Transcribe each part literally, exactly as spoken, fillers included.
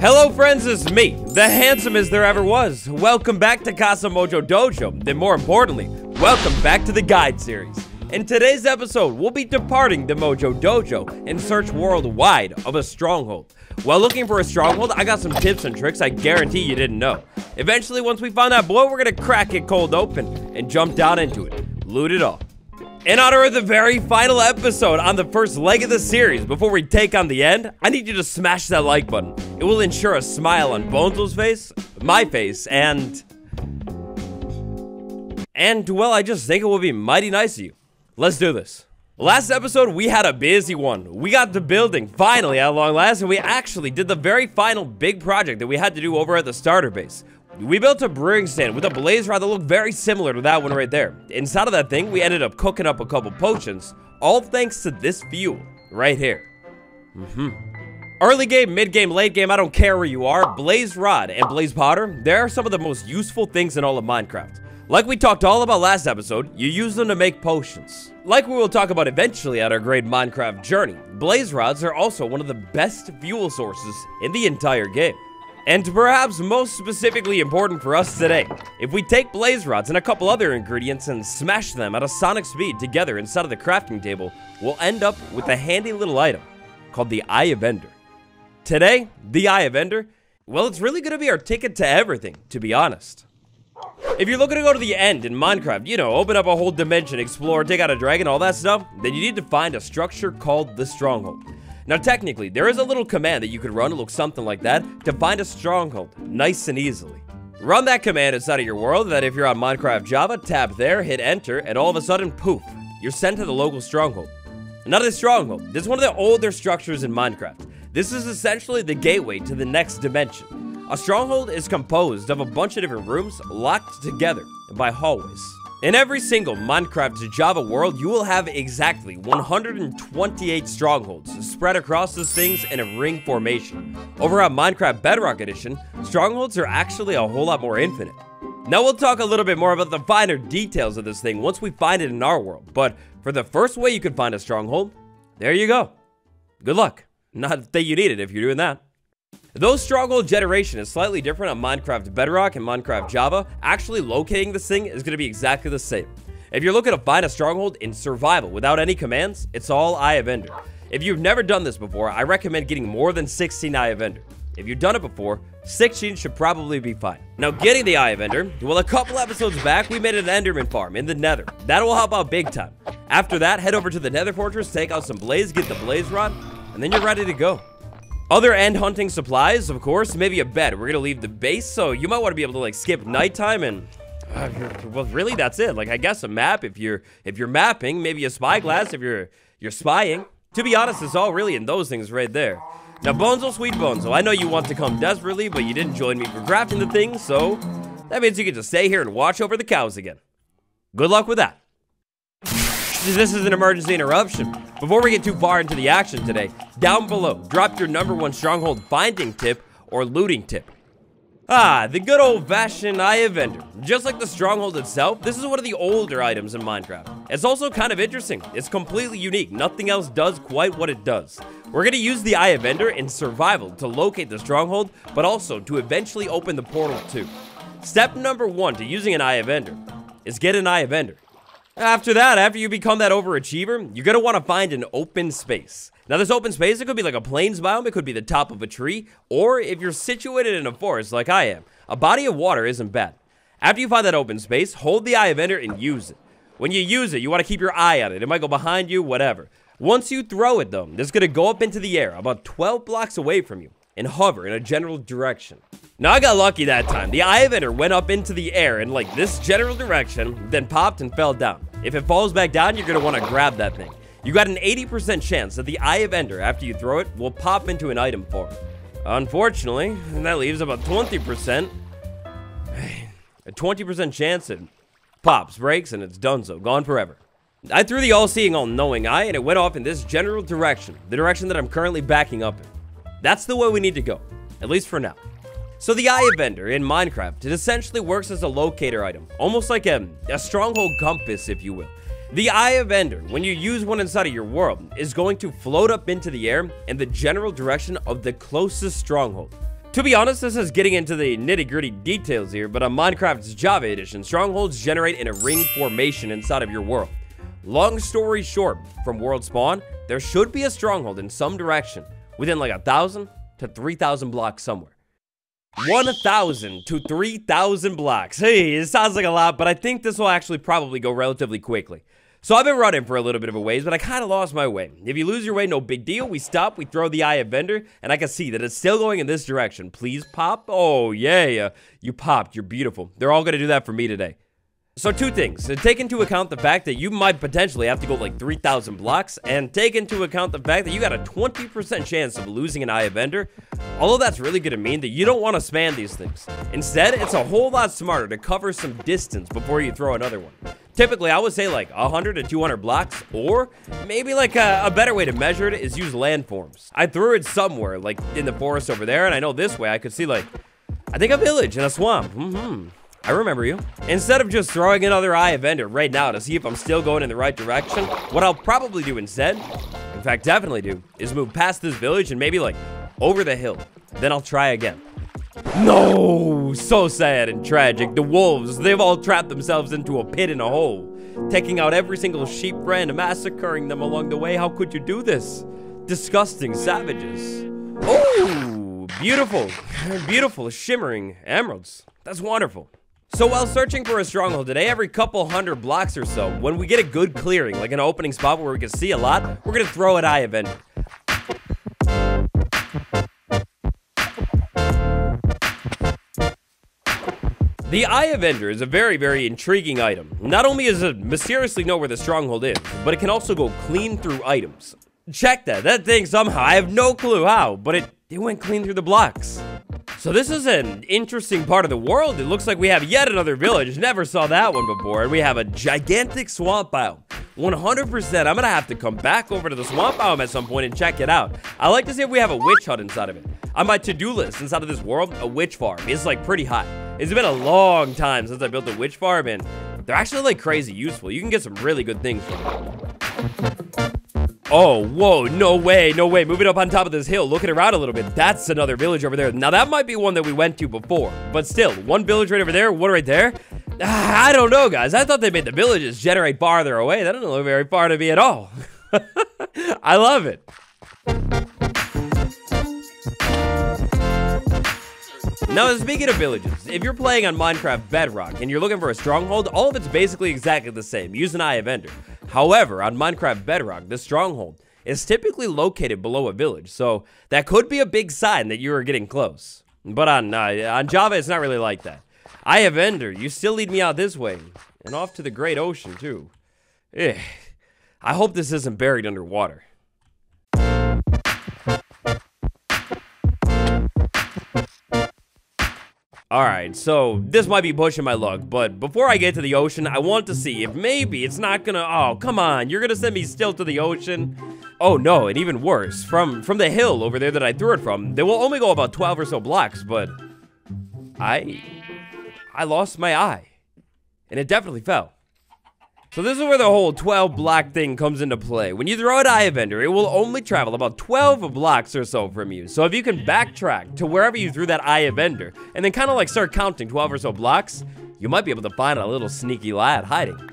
Hello friends, it's me, the handsomest there ever was. Welcome back to Casa Mojo Dojo, and more importantly, welcome back to the guide series. In today's episode, we'll be departing the Mojo Dojo in search worldwide of a stronghold. While looking for a stronghold, I got some tips and tricks I guarantee you didn't know. Eventually, once we find that boy, we're gonna crack it cold open and jump down into it, loot it all. In honor of the very final episode on the first leg of the series, before we take on the end, I need you to smash that like button. It will ensure a smile on Bonzo's face, my face, and... And, well, I just think it will be mighty nice of you. Let's do this. Last episode, we had a busy one. We got the building, finally, at long last, and we actually did the very final big project that we had to do over at the starter base. We built a brewing stand with a blaze rod that looked very similar to that one right there. Inside of that thing, we ended up cooking up a couple potions, all thanks to this fuel right here. Mm-hmm. Early game, mid game, late game, I don't care where you are, blaze rod and blaze powder, they're some of the most useful things in all of Minecraft. Like we talked all about last episode, you use them to make potions. Like we will talk about eventually on our great Minecraft journey, blaze rods are also one of the best fuel sources in the entire game. And perhaps most specifically important for us today, if we take blaze rods and a couple other ingredients and smash them at a sonic speed together inside of the crafting table, we'll end up with a handy little item called the Eye of Ender. Today, the Eye of Ender, well, it's really going to be our ticket to everything, to be honest. If you're looking to go to the end in Minecraft, you know, open up a whole dimension, explore, take out a dragon, all that stuff, then you need to find a structure called the Stronghold. Now technically, there is a little command that you could run, it looks something like that, to find a stronghold, nice and easily. Run that command inside of your world, that if you're on Minecraft Java, tap there, hit enter, and all of a sudden, poof, you're sent to the local stronghold. Another stronghold, this is one of the older structures in Minecraft. This is essentially the gateway to the next dimension. A stronghold is composed of a bunch of different rooms locked together by hallways. In every single Minecraft Java world, you will have exactly one hundred twenty-eight strongholds spread across those things in a ring formation. Over at Minecraft Bedrock Edition, strongholds are actually a whole lot more infinite. Now we'll talk a little bit more about the finer details of this thing once we find it in our world, but for the first way you can find a stronghold, there you go. Good luck. Not that you need it if you're doing that. Though stronghold generation is slightly different on Minecraft Bedrock and Minecraft Java, actually locating this thing is going to be exactly the same. If you're looking to find a stronghold in survival without any commands, it's all Eye of Ender. If you've never done this before, I recommend getting more than sixteen Eye of Ender. If you've done it before, sixteen should probably be fine. Now getting the Eye of Ender, well a couple episodes back we made an Enderman farm in the Nether. That will help out big time. After that, head over to the Nether Fortress, take out some blaze, get the blaze rod, and then you're ready to go. Other end hunting supplies, of course, maybe a bed. We're gonna leave the base, so you might want to be able to like skip nighttime and, uh, well, really that's it. Like I guess a map if you're if you're mapping, maybe a spyglass if you're you're spying. To be honest, it's all really in those things right there. Now, Bonzo, sweet Bonzo, I know you want to come desperately, but you didn't join me for crafting the thing, so that means you can just stay here and watch over the cows again. Good luck with that. This is an emergency interruption. Before we get too far into the action today, down below, drop your number one stronghold finding tip or looting tip. Ah, the good old-fashioned Eye of Ender. Just like the stronghold itself, this is one of the older items in Minecraft. It's also kind of interesting. It's completely unique. Nothing else does quite what it does. We're going to use the Eye of Ender in survival to locate the stronghold, but also to eventually open the portal too. Step number one to using an Eye of Ender is get an Eye of Ender. After that, after you become that overachiever, you're going to want to find an open space. Now, this open space, it could be like a plains biome, it could be the top of a tree, or if you're situated in a forest like I am, a body of water isn't bad. After you find that open space, hold the Eye of Ender and use it. When you use it, you want to keep your eye on it. It might go behind you, whatever. Once you throw it, though, it's going to go up into the air, about twelve blocks away from you, and hover in a general direction. Now I got lucky that time. The Eye of Ender went up into the air in like this general direction, then popped and fell down. If it falls back down, you're gonna wanna grab that thing. You got an eighty percent chance that the Eye of Ender, after you throw it, will pop into an item form. Unfortunately, that leaves about twenty percent. A twenty percent chance it pops, breaks, and it's donezo, gone forever. I threw the all-seeing, all-knowing eye, and it went off in this general direction, the direction that I'm currently backing up in. That's the way we need to go, at least for now. So the Eye of Ender in Minecraft, it essentially works as a locator item, almost like a, a stronghold compass, if you will. The Eye of Ender, when you use one inside of your world, is going to float up into the air in the general direction of the closest stronghold. To be honest, this is getting into the nitty-gritty details here, but on Minecraft's Java edition, strongholds generate in a ring formation inside of your world. Long story short, from world spawn, there should be a stronghold in some direction, within like a thousand to three thousand blocks somewhere. one thousand to three thousand blocks. Hey, it sounds like a lot, but I think this will actually probably go relatively quickly. So I've been running for a little bit of a ways, but I kind of lost my way. If you lose your way, no big deal. We stop, we throw the Eye of Ender, and I can see that it's still going in this direction. Please pop. Oh, yeah. You popped. You're beautiful. They're all going to do that for me today. So two things. So take into account the fact that you might potentially have to go like three thousand blocks, and take into account the fact that you got a twenty percent chance of losing an Eye of Ender. Although that's really going to mean that you don't want to spam these things. Instead, it's a whole lot smarter to cover some distance before you throw another one. Typically, I would say like one hundred to two hundred blocks, or maybe like a, a better way to measure it is use landforms. I threw it somewhere, like in the forest over there, and I know this way I could see like, I think a village and a swamp. Mm-hmm. I remember you. Instead of just throwing another Eye of Ender right now to see if I'm still going in the right direction, what I'll probably do instead, in fact definitely do, is move past this village and maybe like over the hill. Then I'll try again. No, so sad and tragic. The wolves, they've all trapped themselves into a pit and a hole, taking out every single sheep friend, massacring them along the way. How could you do this? Disgusting savages. Oh, beautiful, beautiful shimmering emeralds. That's wonderful. So while searching for a stronghold today, every couple hundred blocks or so, when we get a good clearing, like an opening spot where we can see a lot, we're gonna throw an Eye of Ender. The Eye of Ender is a very, very intriguing item. Not only is it mysteriously know where the stronghold is, but it can also go clean through items. Check that, that thing somehow, I have no clue how, but it, it went clean through the blocks. So this is an interesting part of the world. It looks like we have yet another village, never saw that one before, and we have a gigantic swamp biome. one hundred percent, I'm gonna have to come back over to the swamp biome at some point and check it out. I like to see if we have a witch hut inside of it. On my to-do list inside of this world, a witch farm is like pretty hot. It's been a long time since I built a witch farm, and they're actually like crazy useful. You can get some really good things from them. Oh, whoa, no way, no way. Moving up on top of this hill, looking around a little bit. That's another village over there. Now that might be one that we went to before, but still, one village right over there, one right there. Ah, I don't know, guys. I thought they made the villages generate farther away. That doesn't look very far to me at all. I love it. Now, speaking of villages, if you're playing on Minecraft Bedrock and you're looking for a stronghold, all of it's basically exactly the same. Use an Eye of Ender. However, on Minecraft Bedrock, the stronghold is typically located below a village, so that could be a big sign that you are getting close. But on, uh, on Java, it's not really like that. Eye of Ender, you still lead me out this way, and off to the great ocean, too. Eh, I hope this isn't buried underwater. Alright, so this might be pushing my luck, but before I get to the ocean, I want to see if maybe it's not gonna... Oh, come on, you're gonna send me still to the ocean? Oh no, and even worse, from, from the hill over there that I threw it from, they will only go about twelve or so blocks, but... I... I lost my eye. And it definitely fell. So this is where the whole twelve block thing comes into play. When you throw an Eye of Ender, it will only travel about twelve blocks or so from you. So if you can backtrack to wherever you threw that Eye of Ender, and then kind of like start counting twelve or so blocks, you might be able to find a little sneaky lad hiding.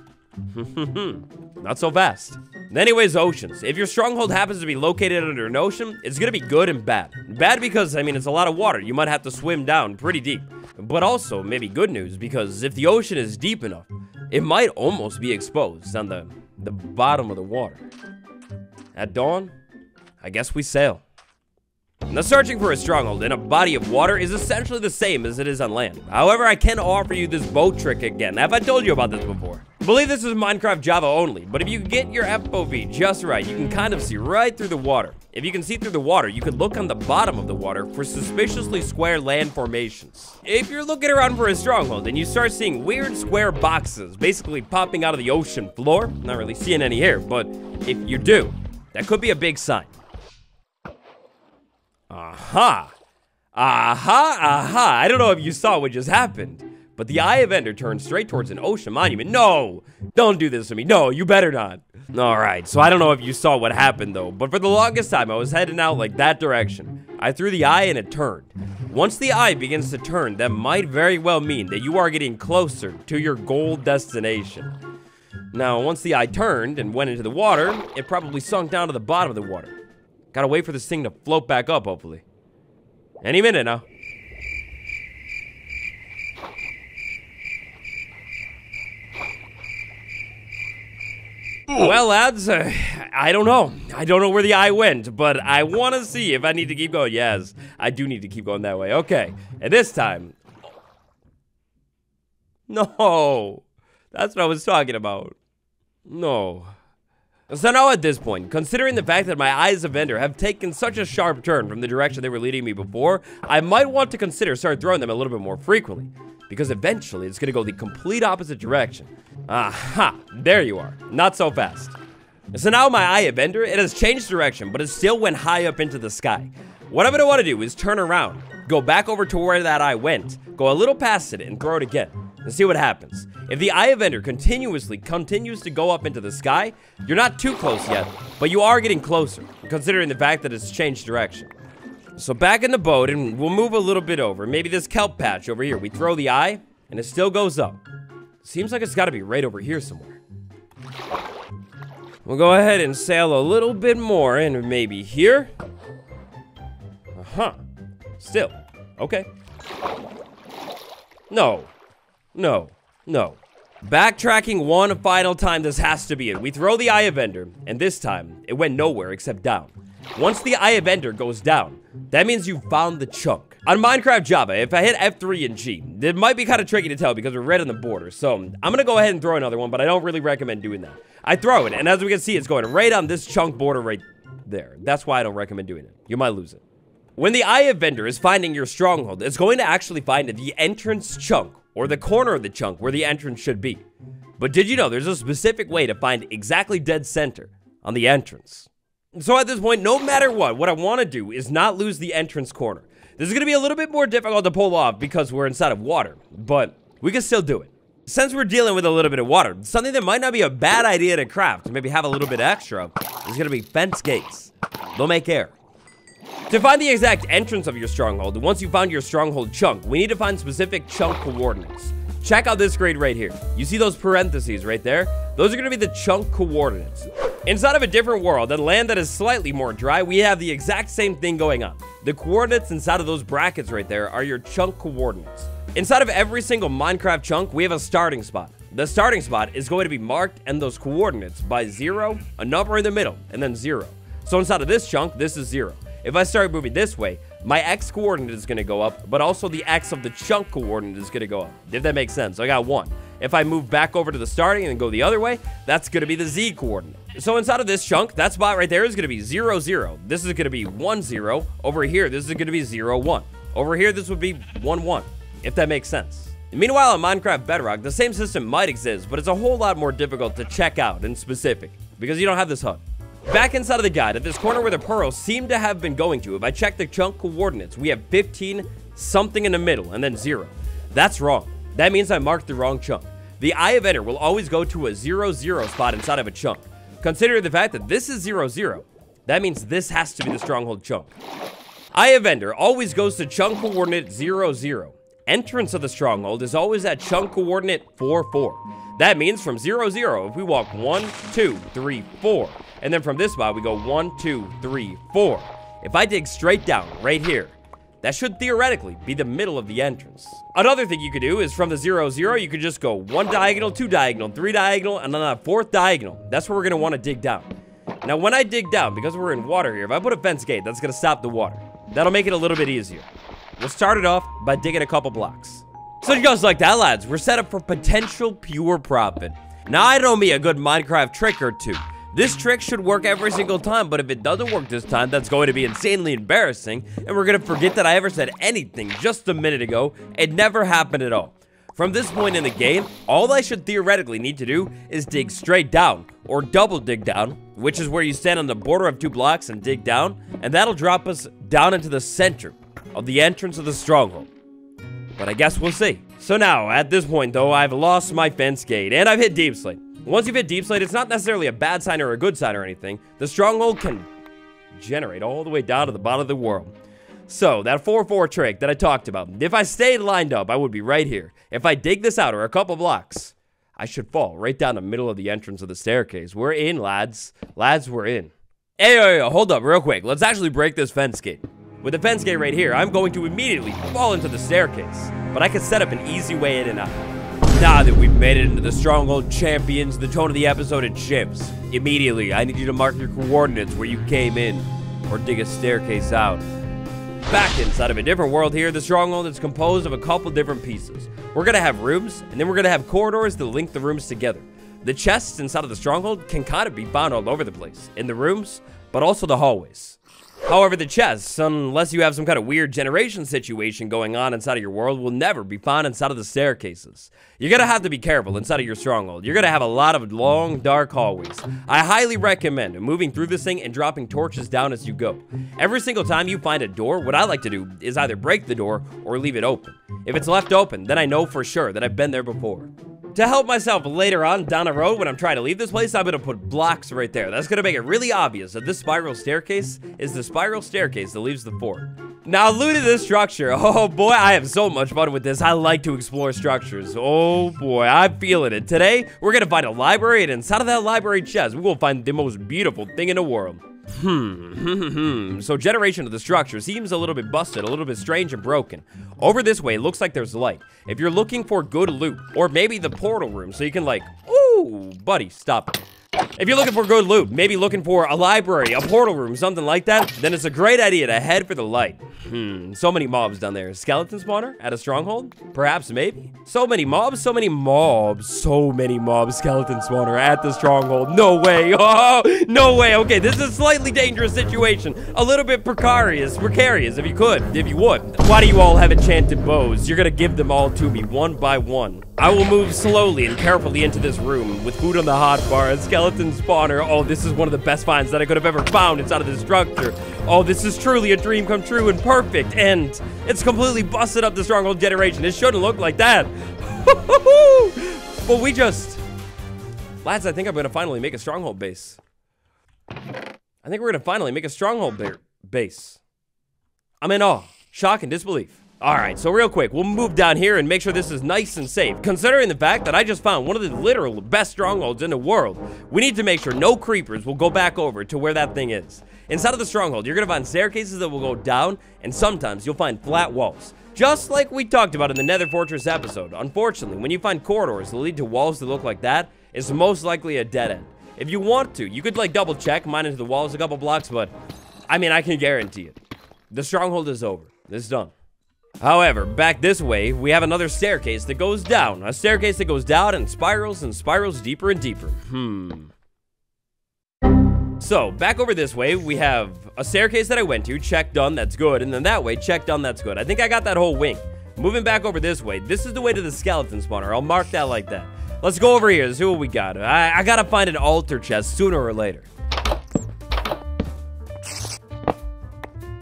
Not so fast. Anyways, oceans. If your stronghold happens to be located under an ocean, it's gonna be good and bad. Bad because, I mean, it's a lot of water. You might have to swim down pretty deep. But also, maybe good news, because if the ocean is deep enough, it might almost be exposed on the, the bottom of the water. At dawn, I guess we sail. Now, searching for a stronghold in a body of water is essentially the same as it is on land. However, I can offer you this boat trick again. Have I told you about this before? I believe this is Minecraft Java only, but if you get your F O V just right, you can kind of see right through the water. If you can see through the water, you can look on the bottom of the water for suspiciously square land formations. If you're looking around for a stronghold and you start seeing weird square boxes basically popping out of the ocean floor, not really seeing any here, but if you do, that could be a big sign. Aha! Aha! Aha! I don't know if you saw what just happened, but the Eye of Ender turned straight towards an ocean monument. No! Don't do this to me. No, you better not. Alright, so I don't know if you saw what happened though, but for the longest time I was heading out like that direction. I threw the eye and it turned. Once the eye begins to turn, that might very well mean that you are getting closer to your gold destination. Now, once the eye turned and went into the water, it probably sunk down to the bottom of the water. Gotta wait for this thing to float back up, hopefully. Any minute now. Well, lads, uh, I don't know. I don't know where the eye went, but I want to see if I need to keep going. Yes, I do need to keep going that way. Okay, and this time... No, that's what I was talking about. No. So now at this point, considering the fact that my Eyes of Ender have taken such a sharp turn from the direction they were leading me before, I might want to consider start throwing them a little bit more frequently, because eventually it's gonna go the complete opposite direction. Aha, there you are, not so fast. So now my Eye of Ender, it has changed direction, but it still went high up into the sky. What I'm gonna wanna do is turn around, go back over to where that eye went, go a little past it and throw it again, and see what happens. If the Eye of Ender continuously continues to go up into the sky, you're not too close yet, but you are getting closer, considering the fact that it's changed direction. So back in the boat, and we'll move a little bit over. Maybe this kelp patch over here, we throw the eye, and it still goes up. Seems like it's gotta be right over here somewhere. We'll go ahead and sail a little bit more, and maybe here? Uh-huh. Still. Okay. No. No. No. Backtracking one final time, this has to be it. We throw the Eye of Ender, and this time, it went nowhere except down. Once the Eye of Ender goes down, that means you've found the chunk. On Minecraft Java, if I hit F three and G, it might be kind of tricky to tell because we're right on the border, so I'm gonna go ahead and throw another one, but I don't really recommend doing that. I throw it, and as we can see, it's going right on this chunk border right there. That's why I don't recommend doing it. You might lose it. When the Eye of Ender is finding your stronghold, it's going to actually find the entrance chunk, or the corner of the chunk where the entrance should be. But did you know there's a specific way to find exactly dead center on the entrance? So at this point, no matter what, what I want to do is not lose the entrance corner. This is going to be a little bit more difficult to pull off because we're inside of water, but we can still do it. Since we're dealing with a little bit of water, something that might not be a bad idea to craft, maybe have a little bit extra, is going to be fence gates. They'll make air. To find the exact entrance of your stronghold, once you found your stronghold chunk, we need to find specific chunk coordinates. Check out this grid right here. You see those parentheses right there? Those are going to be the chunk coordinates. Inside of a different world, a land that is slightly more dry, we have the exact same thing going on. The coordinates inside of those brackets right there are your chunk coordinates. Inside of every single Minecraft chunk, we have a starting spot. The starting spot is going to be marked and those coordinates by zero, a number in the middle, and then zero. So inside of this chunk, this is zero. If I start moving this way, my X coordinate is going to go up, but also the X of the chunk coordinate is going to go up, if that makes sense. I got one. If I move back over to the starting and go the other way, that's going to be the Z coordinate. So inside of this chunk, that spot right there is going to be zero, zero. This is going to be one, zero. Over here, this is going to be zero, one. Over here, this would be one, one, if that makes sense. Meanwhile, on Minecraft Bedrock, the same system might exist, but it's a whole lot more difficult to check out in specific, because you don't have this H U D. Back inside of the guide, at this corner where the pearls seem to have been going to, if I check the chunk coordinates, we have fifteen, something in the middle, and then zero. That's wrong. That means I marked the wrong chunk. The Eye of Ender will always go to a zero, zero spot inside of a chunk. Consider the fact that this is zero, zero. That means this has to be the stronghold chunk. Eye of Ender always goes to chunk coordinate zero, zero. Entrance of the stronghold is always at chunk coordinate four, four. That means from zero, zero, if we walk one, two, three, four, and then from this spot, we go one, two, three, four. If I dig straight down right here, that should theoretically be the middle of the entrance. Another thing you could do is from the zero, zero, you could just go one diagonal, two diagonal, three diagonal, and then that fourth diagonal. That's where we're gonna wanna dig down. Now, when I dig down, because we're in water here, if I put a fence gate, that's gonna stop the water. That'll make it a little bit easier. We'll start it off by digging a couple blocks. So just like that, lads, we're set up for potential pure profit. Now, I know me a good Minecraft trick or two. This trick should work every single time, but if it doesn't work this time, that's going to be insanely embarrassing, and we're going to forget that I ever said anything just a minute ago. It never happened at all. From this point in the game, all I should theoretically need to do is dig straight down, or double dig down, which is where you stand on the border of two blocks and dig down, and that'll drop us down into the center of the entrance of the stronghold. But I guess we'll see. So now, at this point though, I've lost my fence gate, and I've hit deep slate. Once you've hit deep slate, it's not necessarily a bad sign or a good sign or anything. The stronghold can generate all the way down to the bottom of the world. So, that four four trick that I talked about, if I stayed lined up, I would be right here. If I dig this out, or a couple blocks, I should fall right down the middle of the entrance of the staircase. We're in, lads. Lads, we're in. Hey, yo, yo, hold up real quick. Let's actually break this fence gate. With the fence gate right here, I'm going to immediately fall into the staircase. But I can set up an easy way in and out. Now that we've made it into the Stronghold Champions, the tone of the episode, it shifts. Immediately, I need you to mark your coordinates where you came in, or dig a staircase out. Back inside of a different world here, the Stronghold is composed of a couple different pieces. We're gonna have rooms, and then we're gonna have corridors to link the rooms together. The chests inside of the Stronghold can kind of be found all over the place, in the rooms, but also the hallways. However, the chests, unless you have some kind of weird generation situation going on inside of your world, will never be found inside of the staircases. You're gonna have to be careful inside of your Stronghold. You're gonna have a lot of long, dark hallways. I highly recommend moving through this thing and dropping torches down as you go. Every single time you find a door, what I like to do is either break the door or leave it open. If it's left open, then I know for sure that I've been there before. To help myself later on down the road when I'm trying to leave this place, I'm gonna put blocks right there. That's gonna make it really obvious that this spiral staircase is the spiral staircase that leaves the fort. Now, looting this structure. Oh boy, I have so much fun with this. I like to explore structures. Oh boy, I'm feeling it. Today, we're gonna find a library, and inside of that library chest, we will find the most beautiful thing in the world. Hmm, hmm, hmm. So generation of the structure seems a little bit busted, a little bit strange and broken. Over this way, it looks like there's light. If you're looking for good loot, or maybe the portal room, so you can like, ooh, buddy, stop it. If you're looking for good loot, maybe looking for a library, a portal room, something like that, then it's a great idea to head for the light. Hmm, so many mobs down there. Skeleton spawner at a stronghold? Perhaps, maybe? So many mobs, so many mobs, so many mobs. Skeleton spawner at the stronghold. No way, oh, no way. Okay, this is a slightly dangerous situation. A little bit precarious, precarious, if you could, if you would. Why do you all have enchanted bows? You're gonna give them all to me, one by one. I will move slowly and carefully into this room with food on the hotbar, a skeleton spawner. Oh, this is one of the best finds that I could have ever found inside of this structure. Oh, this is truly a dream come true and perfect, and it's completely busted up the stronghold generation. It shouldn't look like that. But we just... Lads, I think I'm going to finally make a stronghold base. I think we're going to finally make a stronghold ba- base. I'm in awe, shock, and disbelief. Alright, so real quick, we'll move down here and make sure this is nice and safe. Considering the fact that I just found one of the literal best strongholds in the world, we need to make sure no creepers will go back over to where that thing is. Inside of the stronghold, you're going to find staircases that will go down, and sometimes you'll find flat walls. Just like we talked about in the Nether Fortress episode. Unfortunately, when you find corridors that lead to walls that look like that, it's most likely a dead end. If you want to, you could like double check, mine into the walls a couple blocks, but I mean, I can guarantee it. The stronghold is over. It's done. However, back this way, we have another staircase that goes down. A staircase that goes down and spirals and spirals deeper and deeper. Hmm. So, back over this way, we have a staircase that I went to. Check done, that's good. And then that way, check done, that's good. I think I got that whole wing. Moving back over this way, this is the way to the skeleton spawner. I'll mark that like that. Let's go over here, see what we got. I, I gotta find an altar chest sooner or later.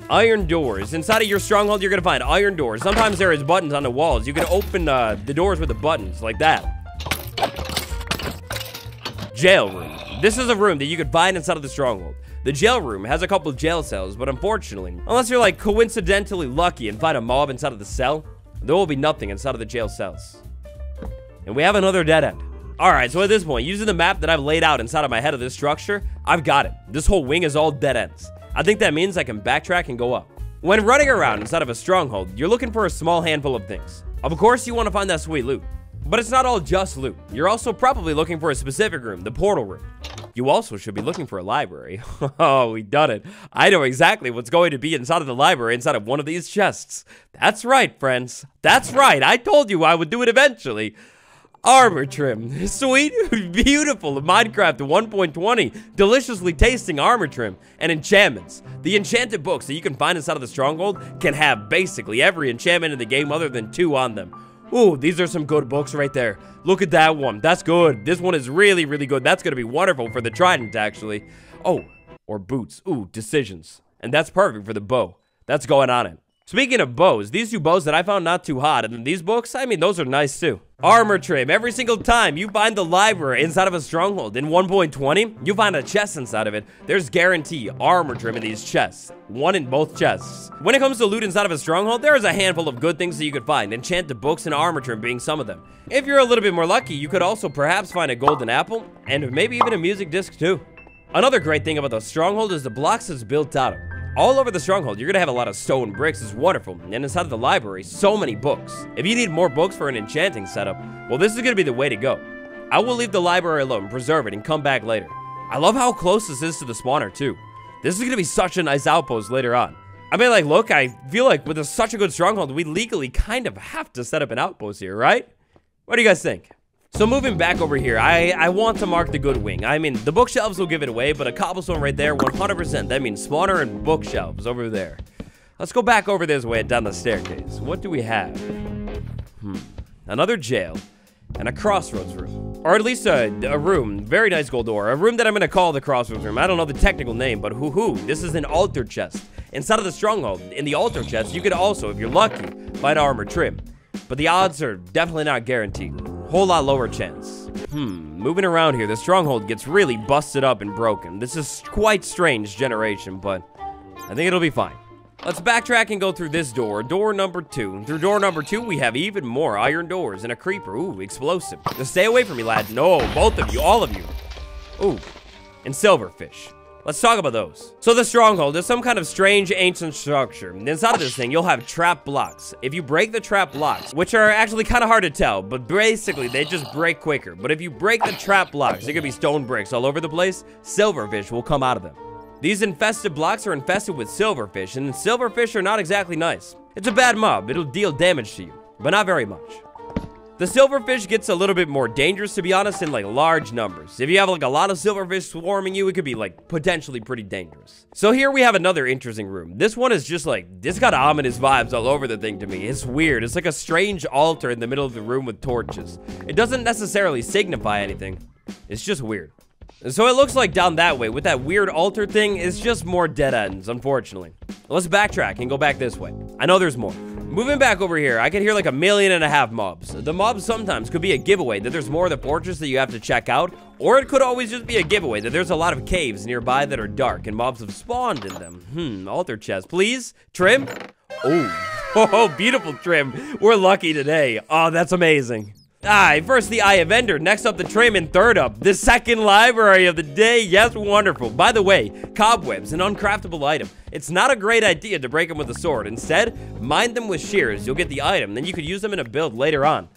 Iron doors. Inside of your stronghold, you're gonna find iron doors. Sometimes there is buttons on the walls. You can open uh, the doors with the buttons, like that. Jail room. This is a room that you could find inside of the stronghold. The jail room has a couple of jail cells, but unfortunately, unless you're like coincidentally lucky and find a mob inside of the cell, there will be nothing inside of the jail cells. And we have another dead end. Alright, so at this point, using the map that I've laid out inside of my head of this structure, I've got it. This whole wing is all dead ends. I think that means I can backtrack and go up. When running around inside of a stronghold, you're looking for a small handful of things. Of course, you want to find that sweet loot. But it's not all just loot. You're also probably looking for a specific room, the portal room. You also should be looking for a library. Oh, we done it. I know exactly what's going to be inside of the library inside of one of these chests. That's right, friends. That's right. I told you I would do it eventually. Armor trim. Sweet, beautiful, Minecraft one point twenty, deliciously tasting armor trim, and enchantments. The enchanted books that you can find inside of the stronghold can have basically every enchantment in the game other than two on them. Ooh, these are some good books right there. Look at that one. That's good. This one is really, really good. That's going to be wonderful for the trident, actually. Oh, or boots. Ooh, decisions. And that's perfect for the bow. That's going on it. Speaking of bows, these two bows that I found not too hot, and these books, I mean, those are nice too. Armor trim. Every single time you find the library inside of a stronghold in one point twenty, you find a chest inside of it. There's guarantee armor trim in these chests. One in both chests. When it comes to loot inside of a stronghold, there is a handful of good things that you could find, enchanted books and armor trim being some of them. If you're a little bit more lucky, you could also perhaps find a golden apple, and maybe even a music disc too. Another great thing about the stronghold is the blocks it's built out of. All over the stronghold, you're gonna have a lot of stone bricks. It's wonderful. And inside of the library, so many books. If you need more books for an enchanting setup, well, this is gonna be the way to go. I will leave the library alone, preserve it, and come back later. I love how close this is to the spawner, too. This is gonna be such a nice outpost later on. I mean, like, look, I feel like with a, such a good stronghold, we legally kind of have to set up an outpost here, right? What do you guys think? So moving back over here, I, I want to mark the good wing. I mean, the bookshelves will give it away, but a cobblestone right there, one hundred percent. That means spawner and bookshelves over there. Let's go back over this way and down the staircase. What do we have? Hmm. Another jail and a crossroads room. Or at least a, a room. Very nice gold door. A room that I'm going to call the crossroads room. I don't know the technical name, but hoo-hoo. This is an altar chest. Inside of the stronghold, in the altar chest, you could also, if you're lucky, find armor trim. But the odds are definitely not guaranteed. Whole lot lower chance. Hmm, moving around here, the stronghold gets really busted up and broken. This is quite strange generation, but I think it'll be fine. Let's backtrack and go through this door, door number two. And through door number two, we have even more iron doors and a creeper. Ooh, explosive. Just stay away from me, lad. No, both of you, all of you. Ooh, and silverfish. Let's talk about those. So the stronghold is some kind of strange ancient structure. Inside of this thing, you'll have trap blocks. If you break the trap blocks, which are actually kind of hard to tell, but basically they just break quicker. But if you break the trap blocks, there could be stone bricks all over the place. Silverfish will come out of them. These infested blocks are infested with silverfish, and silverfish are not exactly nice. It's a bad mob. It'll deal damage to you, but not very much. The silverfish gets a little bit more dangerous, to be honest, in like large numbers. If you have like a lot of silverfish swarming you, it could be like potentially pretty dangerous. So here we have another interesting room. This one is just like, it's got ominous vibes all over the thing to me. It's weird. It's like a strange altar in the middle of the room with torches. It doesn't necessarily signify anything. It's just weird. So it looks like down that way with that weird altar thing is just more dead ends, unfortunately. Let's backtrack and go back this way. I know there's more. Moving back over here, I can hear like a million and a half mobs. The mobs sometimes could be a giveaway that there's more of the fortress that you have to check out, or it could always just be a giveaway that there's a lot of caves nearby that are dark and mobs have spawned in them. Hmm, altar chest, please. Trim. Oh, oh, beautiful trim. We're lucky today. Oh, that's amazing. Aye, first the Eye of Ender, next up the trim, and third up the second library of the day. Yes, wonderful. By the way, cobwebs, an uncraftable item. It's not a great idea to break them with a sword. Instead, mine them with shears. You'll get the item. Then you could use them in a build later on.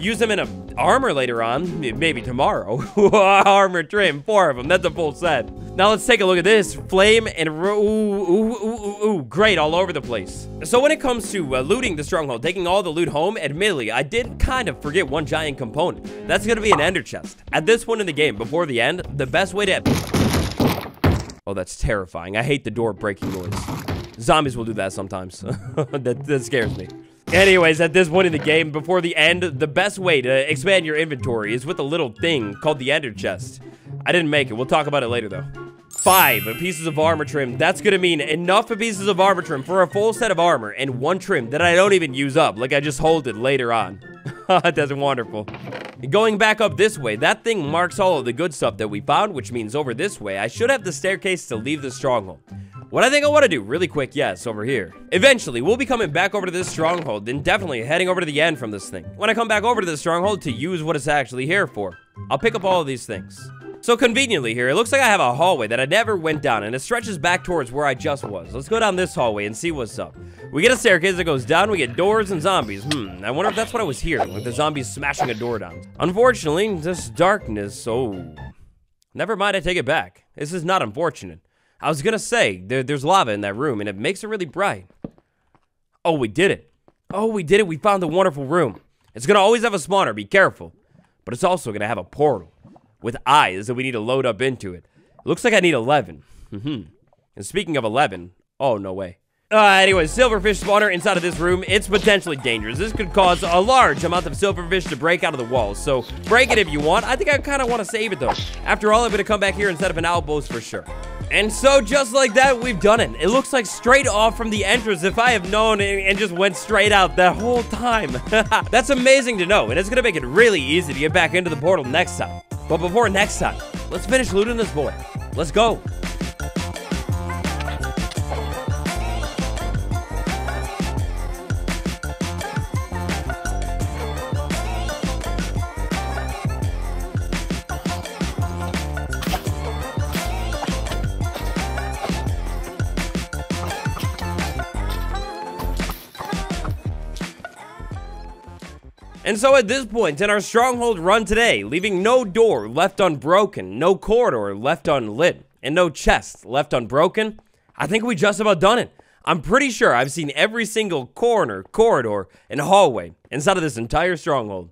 Use them in a armor later on, maybe tomorrow. Armor trim, four of them. That's a full set. Now let's take a look at this. Flame and ro ooh, ooh, ooh, ooh, ooh, great all over the place. So when it comes to uh, looting the stronghold, taking all the loot home, admittedly, I did kind of forget one giant component. That's gonna be an ender chest. At this point in the game, before the end, the best way to... Oh, that's terrifying. I hate the door breaking noise. Zombies will do that sometimes. that, that scares me. Anyways, at this point in the game, before the end, the best way to expand your inventory is with a little thing called the ender chest. I didn't make it. We'll talk about it later, though. Five pieces of armor trim. That's gonna mean enough pieces of armor trim for a full set of armor and one trim that I don't even use up. Like, I just hold it later on. That's wonderful. Going back up this way, that thing marks all of the good stuff that we found, which means over this way, I should have the staircase to leave the stronghold. What I think I want to do, really quick, yes, over here. Eventually, we'll be coming back over to this stronghold, and definitely heading over to the end from this thing. When I come back over to the stronghold to use what it's actually here for, I'll pick up all of these things. So conveniently here, it looks like I have a hallway that I never went down, and it stretches back towards where I just was. Let's go down this hallway and see what's up. We get a staircase that goes down, we get doors and zombies. Hmm, I wonder if that's what I was hearing, with the zombies smashing a door down. Unfortunately, this darkness, oh. Never mind, I take it back. This is not unfortunate. I was gonna say, there, there's lava in that room, and it makes it really bright. Oh, we did it. Oh, we did it, we found the wonderful room. It's gonna always have a spawner, be careful. But it's also gonna have a portal. With eyes that we need to load up into it. Looks like I need eleven. Mm-hmm. And speaking of eleven, oh, no way. Uh, anyway, silverfish spawner inside of this room. It's potentially dangerous. This could cause a large amount of silverfish to break out of the walls. So break it if you want. I think I kind of want to save it, though. After all, I'm going to come back here and set up an outpost for sure. And so just like that, we've done it. It looks like straight off from the entrance, if I have known and just went straight out that whole time. That's amazing to know, and it's gonna make it really easy to get back into the portal next time. But before next time, let's finish looting this boy. Let's go. And so at this point in our stronghold run today, leaving no door left unbroken, no corridor left unlit, and no chest left unbroken, I think we just about done it. I'm pretty sure I've seen every single corner, corridor, and hallway inside of this entire stronghold.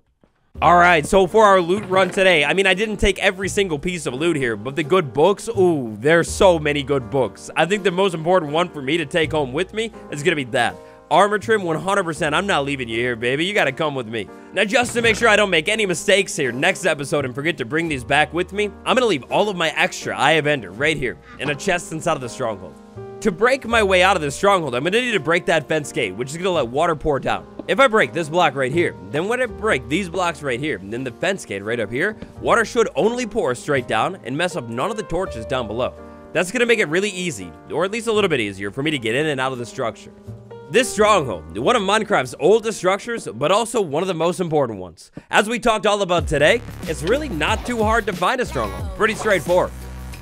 Alright, so for our loot run today, I mean, I didn't take every single piece of loot here, but the good books, ooh, there's so many good books. I think the most important one for me to take home with me is gonna be that. Armor trim, one hundred percent. I'm not leaving you here, baby. You gotta come with me. Now, just to make sure I don't make any mistakes here next episode and forget to bring these back with me, I'm gonna leave all of my extra Eye of Ender right here in a chest inside of the stronghold. To break my way out of the stronghold, I'm gonna need to break that fence gate, which is gonna let water pour down. If I break this block right here, then when I break these blocks right here, and then the fence gate right up here, water should only pour straight down and mess up none of the torches down below. That's gonna make it really easy, or at least a little bit easier, for me to get in and out of the structure. This stronghold, one of Minecraft's oldest structures, but also one of the most important ones. As we talked all about today, it's really not too hard to find a stronghold. Pretty straightforward.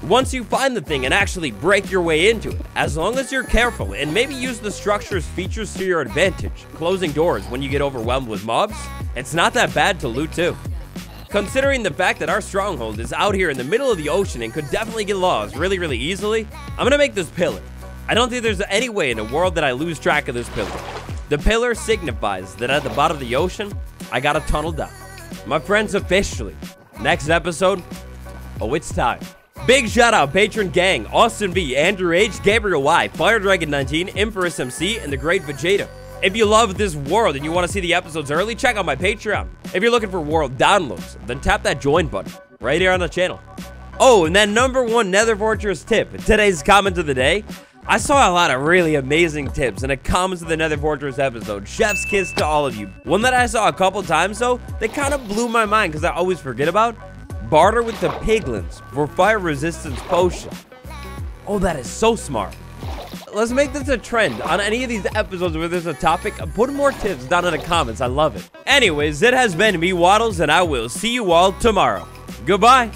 Once you find the thing and actually break your way into it, as long as you're careful and maybe use the structure's features to your advantage, closing doors when you get overwhelmed with mobs, it's not that bad to loot too. Considering the fact that our stronghold is out here in the middle of the ocean and could definitely get lost really, really easily, I'm gonna make this pillar. I don't think there's any way in the world that I lose track of this pillar. The pillar signifies that at the bottom of the ocean, I gotta tunnel down. My friends, officially, next episode, oh, it's time. Big shout out, Patron Gang, Austin V, Andrew H, Gabriel Y, Fire Dragon nineteen, Empress M C, and the Great Vegeta. If you love this world and you want to see the episodes early, check out my Patreon. If you're looking for world downloads, then tap that join button right here on the channel. Oh, and that number one Nether Fortress tip, today's comment of the day. I saw a lot of really amazing tips in the comments of the Nether Fortress episode. Chef's kiss to all of you. One that I saw a couple times though, that kind of blew my mind because I always forget about. Barter with the piglins for fire resistance potion. Oh, that is so smart. Let's make this a trend on any of these episodes where there's a topic. Put more tips down in the comments. I love it. Anyways, it has been me, Waddles, and I will see you all tomorrow. Goodbye.